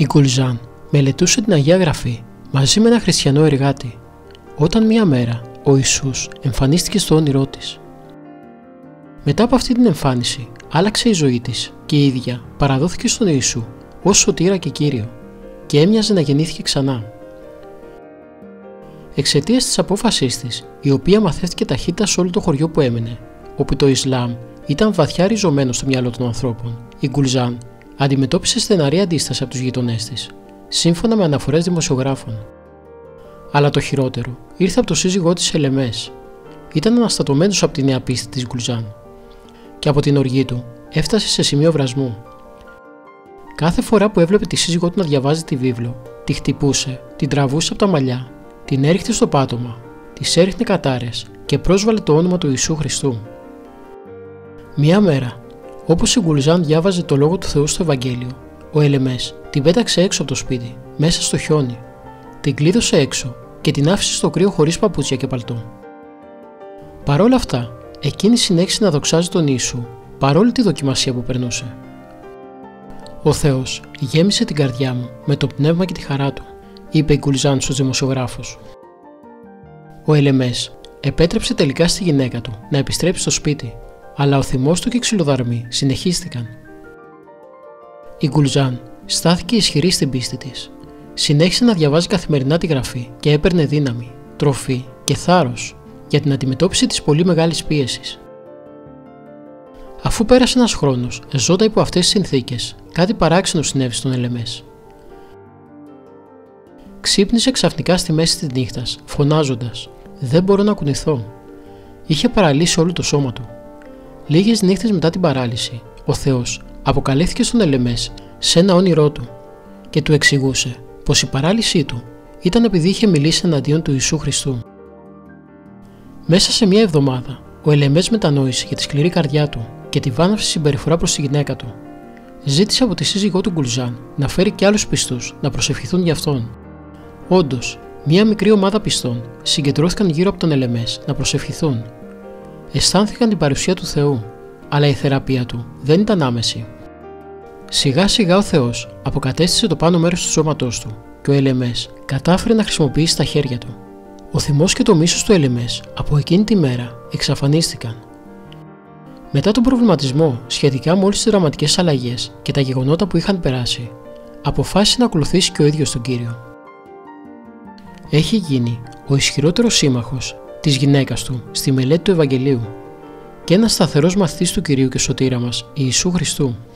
Η Γκουλζάν μελετούσε την Αγία Γραφή μαζί με ένα χριστιανό εργάτη, όταν μία μέρα ο Ιησούς εμφανίστηκε στο όνειρό της. Μετά από αυτή την εμφάνιση άλλαξε η ζωή της και η ίδια παραδόθηκε στον Ιησού ως σωτήρα και Κύριο και έμοιαζε να γεννήθηκε ξανά. Εξαιτίας της απόφασής της, η οποία μαθεύτηκε ταχύτητα σε όλο το χωριό που έμενε, όπου το Ισλάμ ήταν βαθιά ριζωμένο στο μυαλό των ανθρώπων, η Γκουλζάν αντιμετώπισε στεναρή αντίσταση από τους γειτονές της, σύμφωνα με αναφορές δημοσιογράφων. Αλλά το χειρότερο ήρθε από το σύζυγό της Ελεμές. Ήταν αναστατωμένος από τη νέα πίστη της Γκουλζάν και από την οργή του έφτασε σε σημείο βρασμού. Κάθε φορά που έβλεπε τη σύζυγό του να διαβάζει τη βίβλο, τη χτυπούσε, την τραβούσε από τα μαλλιά, την έριχνε στο πάτωμα, της έριχνε κατάρες και πρόσβαλε το όνομα του Ιησού Χριστού. Μια μέρα, όπως η Γκουλζάν διάβαζε το Λόγο του Θεού στο Ευαγγέλιο, ο Ελεμές την πέταξε έξω από το σπίτι, μέσα στο χιόνι, την κλείδωσε έξω και την άφησε στο κρύο χωρίς παπούτσια και παλτό. Παρόλα αυτά, εκείνη συνέχισε να δοξάζει τον Ιησού, παρόλη τη δοκιμασία που περνούσε. «Ο Θεός γέμισε την καρδιά μου με το πνεύμα και τη χαρά του», είπε η Γκουλζάν στους δημοσιογράφους. Ο Ελεμές επέτρεψε τελικά στη γυναίκα του να επιστρέψει στο σπίτι, αλλά ο θυμός του και οι ξυλοδαρμοί συνεχίστηκαν. Η Γκουλζάν στάθηκε ισχυρή στην πίστη της. Συνέχισε να διαβάζει καθημερινά τη Γραφή και έπαιρνε δύναμη, τροφή και θάρρος για την αντιμετώπιση της πολύ μεγάλης πίεσης. Αφού πέρασε ένας χρόνος, ζώντα υπό αυτές τις συνθήκες, κάτι παράξενο συνέβη στον Ελεμές. Ξύπνησε ξαφνικά στη μέση της νύχτας, φωνάζοντας «Δεν μπορώ να κουνηθώ». Είχε παραλύσει όλο το σώμα του. Λίγες νύχτες μετά την παράλυση, ο Θεός αποκαλύφθηκε στον Ελεμές σε ένα όνειρό του και του εξηγούσε πως η παράλυσή του ήταν επειδή είχε μιλήσει εναντίον του Ιησού Χριστού. Μέσα σε μια εβδομάδα, ο Ελεμές μετανόησε για τη σκληρή καρδιά του και τη βάναυση συμπεριφορά προς τη γυναίκα του. Ζήτησε από τη σύζυγό του Γκουλζάν να φέρει και άλλους πιστούς να προσευχηθούν για αυτόν. Όντως, μια μικρή ομάδα πιστών συγκεντρώθηκαν γύρω από τον Ελεμές να προσευχηθούν. Αισθάνθηκαν την παρουσία του Θεού, αλλά η θεραπεία του δεν ήταν άμεση. Σιγά σιγά ο Θεός αποκατέστησε το πάνω μέρος του σώματός του και ο Ελεμές κατάφερε να χρησιμοποιήσει τα χέρια του. Ο θυμός και το μίσος του Ελεμές από εκείνη τη μέρα εξαφανίστηκαν. Μετά τον προβληματισμό σχετικά με όλες τις δραματικές αλλαγές και τα γεγονότα που είχαν περάσει, αποφάσισε να ακολουθήσει και ο ίδιος τον Κύριο. Έχει γίνει ο ισχυρότερος σύμμαχος της γυναίκας του στη μελέτη του Ευαγγελίου και ένας σταθερός μαθητής του Κυρίου και Σωτήρα μας Ιησού Χριστού.